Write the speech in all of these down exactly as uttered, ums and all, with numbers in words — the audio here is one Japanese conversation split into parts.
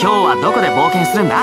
今日はどこで冒険するんだ？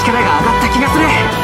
力が上がった気がする。